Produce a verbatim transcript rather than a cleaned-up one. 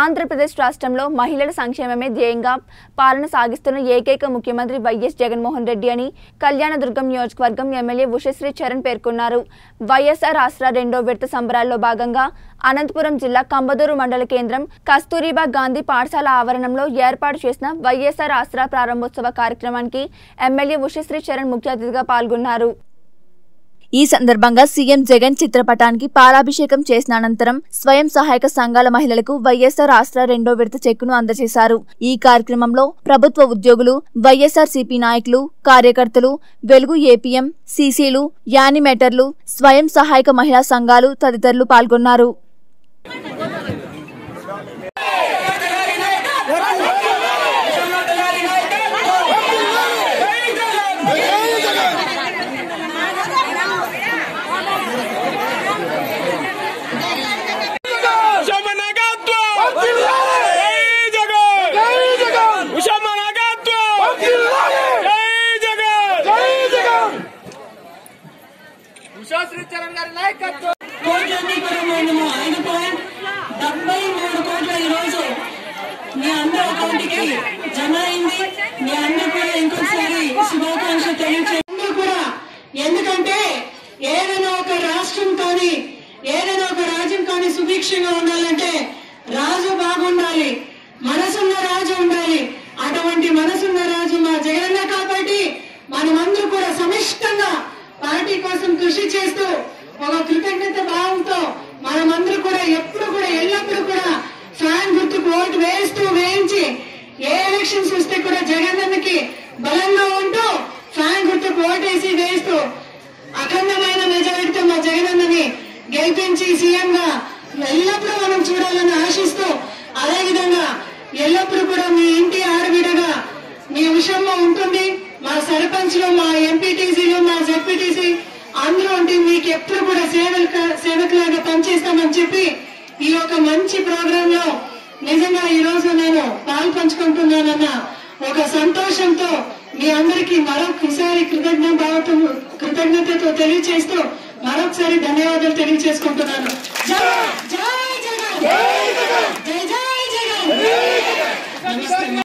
ఆంధ్రప్రదేశ్ రాష్ట్రంలో మహిళల సంక్షేమమే ధ్యేయంగా పాలన సాగిస్తున్న ఏకైక ముఖ్యమంత్రి వైఎస్ జగన్మోహన్ రెడ్డి అని కళ్యాణదుర్గం నియోజకవర్గం ఎమ్మెల్యే ఉషశ్రీ చరణ్ పేర్కొన్నారు। వైఎస్ఆర్ ఆసరా రెండో విడత సంబరాల్లో భాగంగా అనంతపురం జిల్లా కంబదూరు మండల కేంద్రం కస్తూరీబా గాంధీ పాఠశాల ఆవరణంలో ఏర్పాటు చేసిన వైఎస్ఆర్ ఆసరా ప్రారంభోత్సవ కార్యక్రమానికి ఎమ్మెల్యే ఉషశ్రీ చరణ్ ముఖ్య అతిథిగా పాల్గొన్నారు। ఈ సందర్భంగా సీఎం జగన్ చిత్రపటానికి పాలాభిషేకం చేసిన అనంతరం స్వయం సహాయక సంఘాల మహిళలకు వైఎస్ఆర్ ఆసరా రెండో విడత చెక్కును అందజేశారు। ఈ కార్యక్రమంలో ప్రభుత్వ ఉద్యోగులు, వైఎస్ఆర్సీపీ నాయకులు, కార్యకర్తలు, వెలుగు ఏపీఎం, సీసీలు, యానిమేటర్లు, స్వయం సహాయక మహిళా సంఘాలు తదితరులు పాల్గొన్నారు। श्री चरण गारी नायकत्व जमा इंकोसारी शुभाकांक्ष राष्ट्रीय सुभिक्ष राजु बागुंडाली मनसुन्न राजु उंडाली अटुवंटि मनसुन्न राजु मा जगन्न काबट्टि मनमंदरू कूडा समिष्टंगा पार्टी कोसम कृषि చేస్తూ ఒక కృతజ్ఞత భావంతో మనమందరం కూడా ఎప్పుడు కూడా ఎల్లప్పుడూ కూడా సాయం గుర్తుకు ఓటు వేస్తూ వేయించి ఏ ఎలక్షన్స్ వస్తే కూడా జగనన్నకి బలంగా ఉంటూ సాయం గుర్తుకు ఓటేసి వేస్తూ అఖండమైన మెజారిటీతో మా జగనన్నని గెలిపించి సీఎంగా ఎల్లప్పుడూ మనం చూడాలని ఆశిస్తూ అదే విధంగా ఎల్లప్పుడూ కూడా మీ ఇంటి ఆడబిడ్డగా మీ ఉషమ్మ ఉంటుంది। మా సర్పంచ్లు, మా ఎంపీటీసీలు, మా జెడ్పీటీసీ అందరూ ఉంటే మీకు ఎప్పుడు కూడా సేవక సేవకులాగా పనిచేస్తామని చెప్పి ఈ యొక్క మంచి ప్రోగ్రామ్ లో నిజంగా ఈ రోజు నేను పాలు పంచుకుంటున్నానన్న ఒక సంతోషంతో మీ అందరికీ మరొకసారి కృతజ్ఞ భావం కృతజ్ఞతతో తెలియజేస్తూ మరొకసారి ధన్యవాదాలు తెలియజేసుకుంటున్నాను। జై జై జగన్, జై జగన్, జై జై జగన్।